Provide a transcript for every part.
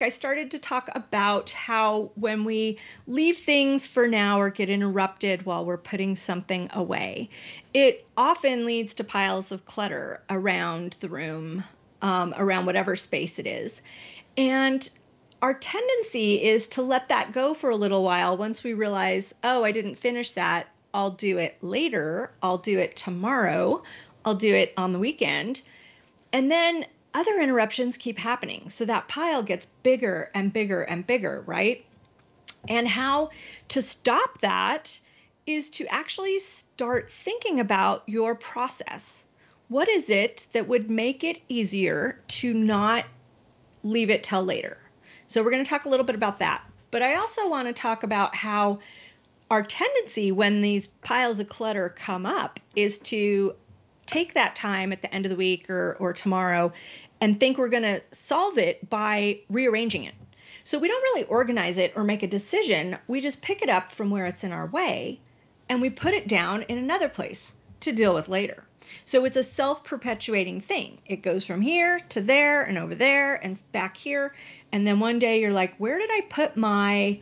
I started to talk about how when we leave things for now or get interrupted while we're putting something away, it often leads to piles of clutter around the room, around whatever space it is. And our tendency is to let that go for a little while once we realize, oh, I didn't finish that. I'll do it later. I'll do it tomorrow. I'll do it on the weekend. And then other interruptions keep happening. So that pile gets bigger and bigger and bigger, right? And how to stop that is to actually start thinking about your process. What is it that would make it easier to not leave it till later? So we're going to talk a little bit about that. But I also want to talk about how our tendency when these piles of clutter come up is to take that time at the end of the week or tomorrow and think we're going to solve it by rearranging it. So we don't really organize it or make a decision. We just pick it up from where it's in our way and we put it down in another place to deal with later. So it's a self-perpetuating thing. It goes from here to there and over there and back here. And then one day you're like, where did I put my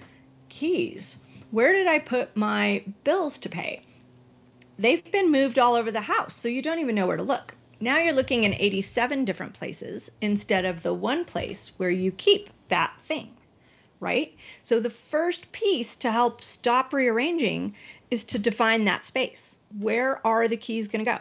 keys? Where did I put my bills to pay? They've been moved all over the house, so you don't even know where to look. Now you're looking in 87 different places instead of the one place where you keep that thing, right? So the first piece to help stop rearranging is to define that space. Where are the keys going to go?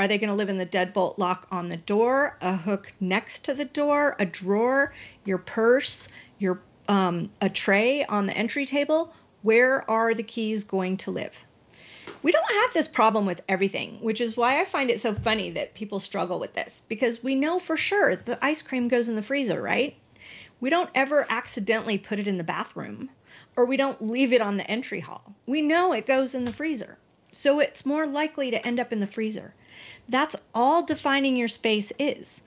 Are they going to live in the deadbolt lock on the door, a hook next to the door, a drawer, your purse, your a tray on the entry table? Where are the keys going to live? We don't have this problem with everything, which is why I find it so funny that people struggle with this, because we know for sure the ice cream goes in the freezer, right? We don't ever accidentally put it in the bathroom, or we don't leave it on the entry hall. We know it goes in the freezer, so it's more likely to end up in the freezer. That's all defining your space is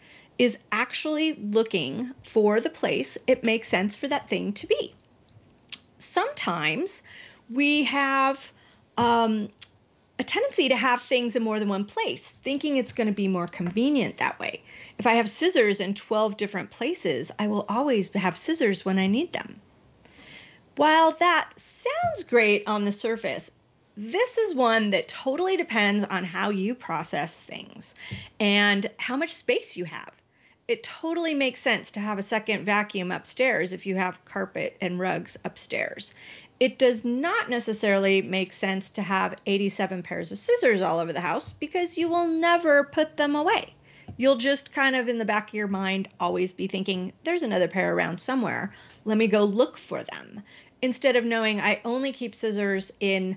actually looking for the place it makes sense for that thing to be. Sometimes we have a tendency to have things in more than one place, thinking it's going to be more convenient that way. If I have scissors in 12 different places, I will always have scissors when I need them. While that sounds great on the surface, this is one that totally depends on how you process things and how much space you have. It totally makes sense to have a second vacuum upstairs if you have carpet and rugs upstairs. It does not necessarily make sense to have 87 pairs of scissors all over the house because you will never put them away. You'll just kind of in the back of your mind always be thinking, there's another pair around somewhere. Let me go look for them. Instead of knowing I only keep scissors in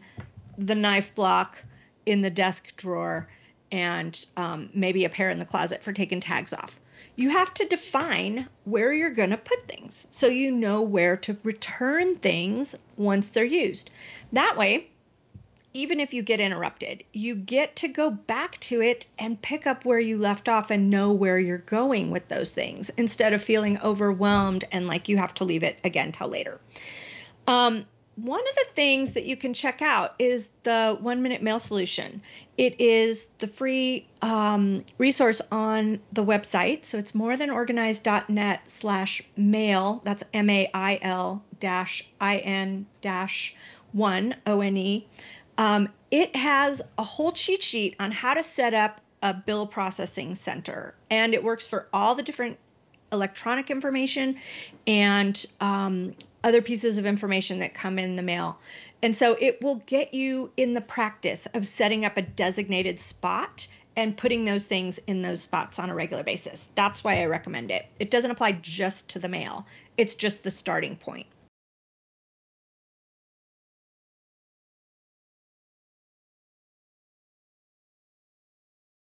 the knife block, in the desk drawer, and maybe a pair in the closet for taking tags off. You have to define where you're going to put things so you know where to return things once they're used. That way, even if you get interrupted, you get to go back to it and pick up where you left off and know where you're going with those things instead of feeling overwhelmed and like you have to leave it again till later. One of the things that you can check out is the 1-minute mail solution. It is the free resource on the website. So it's morethanorganized.net/mail. That's mail-in-1one. It has a whole cheat sheet on how to set up a bill processing center. And it works for all the different electronic information and other pieces of information that come in the mail. And so it will get you in the practice of setting up a designated spot and putting those things in those spots on a regular basis. That's why I recommend it. It doesn't apply just to the mail. It's just the starting point.